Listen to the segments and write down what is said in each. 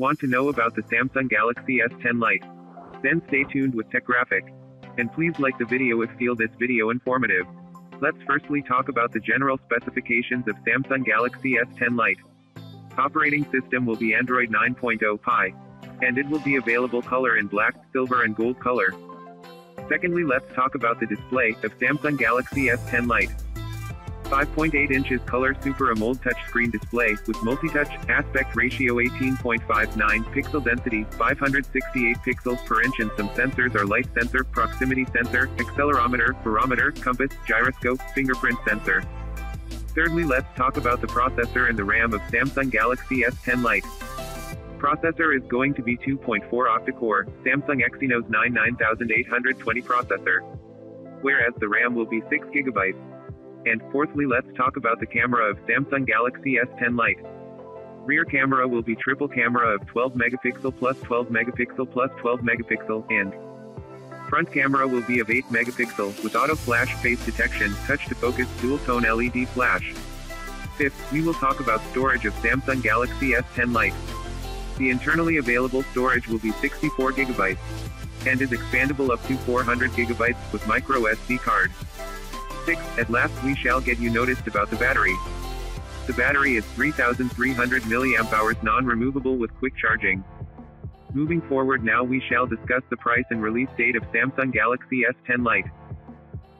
Want to know about the Samsung Galaxy S10 Lite? Then stay tuned with Tech Graphic. And please like the video if feel this video informative. Let's firstly talk about the general specifications of Samsung Galaxy S10 Lite. Operating system will be Android 9.0 Pie. And it will be available color in black, silver and gold color. Secondly, let's talk about the display of Samsung Galaxy S10 Lite. 5.8 inches color Super AMOLED touchscreen display, with multi-touch, aspect ratio 18.59, pixel density, 568 pixels per inch, and some sensors are light sensor, proximity sensor, accelerometer, barometer, compass, gyroscope, fingerprint sensor. Thirdly, let's talk about the processor and the RAM of Samsung Galaxy S10 Lite. Processor is going to be 2.4 octa-core, Samsung Exynos 9982 processor. Whereas the RAM will be 6 GB. And fourthly, let's talk about the camera of Samsung Galaxy S10 Lite. Rear camera will be triple camera of 12 megapixel plus 12 megapixel plus 12 megapixel, and front camera will be of 8 megapixel with auto flash phase detection, touch to focus, dual tone LED flash. Fifth, we will talk about storage of Samsung Galaxy S10 Lite. The internally available storage will be 64 GB and is expandable up to 400 GB with micro SD card. Sixth, at last we shall get you noticed about the battery. The battery is 3,300 mAh non-removable with quick charging. Moving forward, now we shall discuss the price and release date of Samsung Galaxy S10 Lite.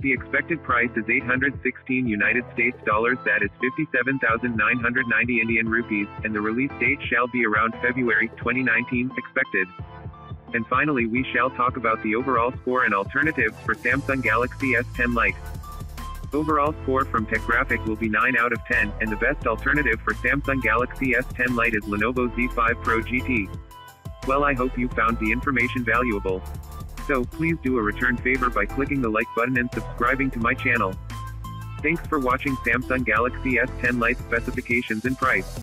The expected price is US$816, that is 57,990 Indian rupees, and the release date shall be around February 2019, expected. And finally, we shall talk about the overall score and alternatives for Samsung Galaxy S10 Lite. Overall score from Tech Graphic will be 9 out of 10, and the best alternative for Samsung Galaxy S10 Lite is Lenovo Z5 Pro GT. Well, I hope you found the information valuable. So, please do a return favor by clicking the like button and subscribing to my channel. Thanks for watching Samsung Galaxy S10 Lite specifications and price.